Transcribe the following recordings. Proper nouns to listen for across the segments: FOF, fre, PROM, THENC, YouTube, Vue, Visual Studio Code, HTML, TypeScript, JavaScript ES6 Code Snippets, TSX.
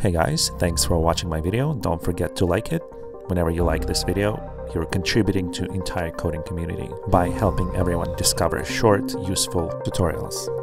Hey guys, thanks for watching my video. Don't forget to like it. Whenever you like this video, you're contributing to entire coding community by helping everyone discover short, useful tutorials.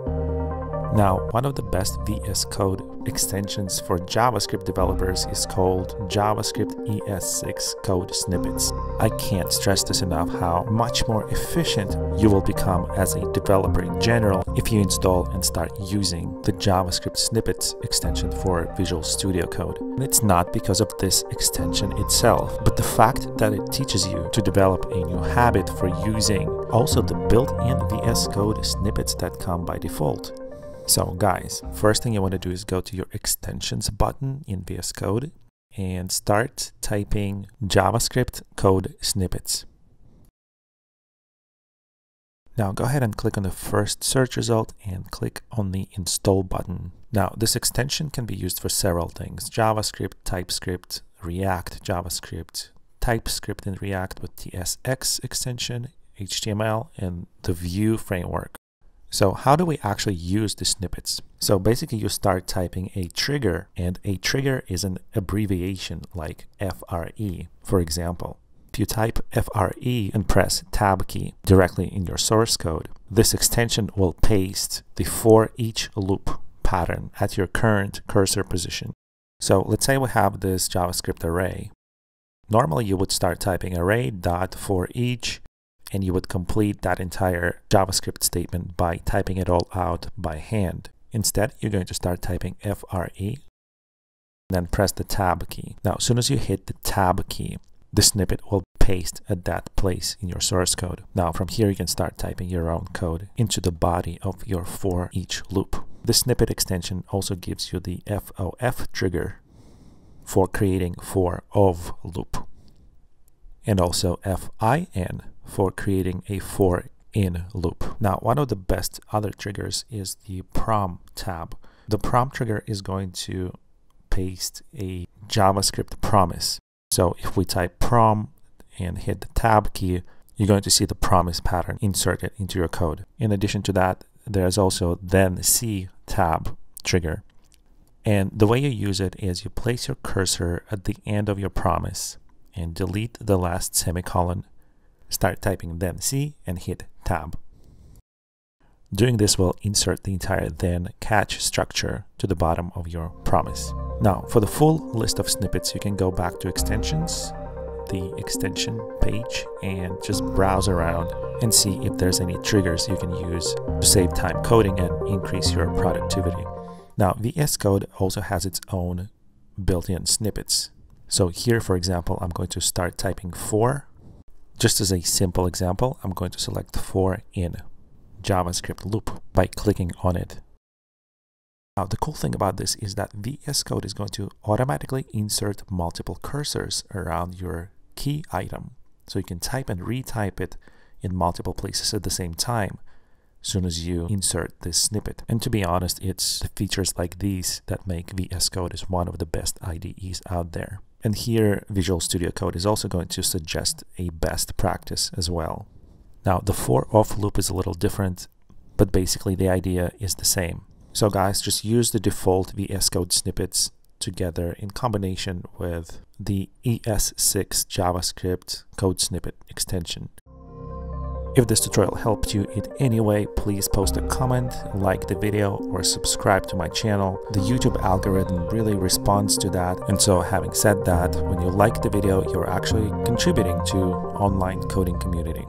Now, one of the best VS Code extensions for JavaScript developers is called JavaScript ES6 Code Snippets. I can't stress this enough how much more efficient you will become as a developer in general if you install and start using the JavaScript Snippets extension for Visual Studio Code. And it's not because of this extension itself, but the fact that it teaches you to develop a new habit for using also the built-in VS Code snippets that come by default. So guys, first thing you want to do is go to your extensions button in VS Code and start typing JavaScript code snippets. Now go ahead and click on the first search result and click on the install button. Now this extension can be used for several things: JavaScript, TypeScript, React, JavaScript, TypeScript and React with TSX extension, HTML and the Vue framework. So how do we actually use the snippets? So basically you start typing a trigger, and a trigger is an abbreviation like FRE, for example. If you type FRE and press tab key directly in your source code, this extension will paste the for each loop pattern at your current cursor position. So let's say we have this JavaScript array. Normally you would start typing array.forEach, and you would complete that entire JavaScript statement by typing it all out by hand. Instead, you're going to start typing FRE, then press the tab key. Now, as soon as you hit the tab key, the snippet will paste at that place in your source code. Now, from here, you can start typing your own code into the body of your for each loop. The snippet extension also gives you the FOF trigger for creating for of loop, and also FIN for creating a for in loop. Now, one of the best other triggers is the prom tab. The prom trigger is going to paste a JavaScript promise. So if we type prom and hit the tab key, you're going to see the promise pattern inserted into your code. In addition to that, there's also then C tab trigger. And the way you use it is you place your cursor at the end of your promise and delete the last semicolon. Start typing then C and hit tab. Doing this will insert the entire then catch structure to the bottom of your promise. Now, for the full list of snippets, you can go back to extensions, the extension page, and just browse around and see if there's any triggers you can use to save time coding and increase your productivity. Now, VS Code also has its own built-in snippets. So here, for example, I'm going to start typing for. Just as a simple example, I'm going to select for in JavaScript loop by clicking on it. Now, the cool thing about this is that VS Code is going to automatically insert multiple cursors around your key item. So you can type and retype it in multiple places at the same time as soon as you insert this snippet. And to be honest, it's features like these that make VS Code is one of the best IDEs out there. And here, Visual Studio Code is also going to suggest a best practice as well. Now, the for of loop is a little different, but basically the idea is the same. So guys, just use the default VS Code snippets together in combination with the ES6 JavaScript Code Snippet extension. If this tutorial helped you in any way, please post a comment, like the video, or subscribe to my channel. The YouTube algorithm really responds to that. And so having said that, when you like the video, you're actually contributing to online coding community.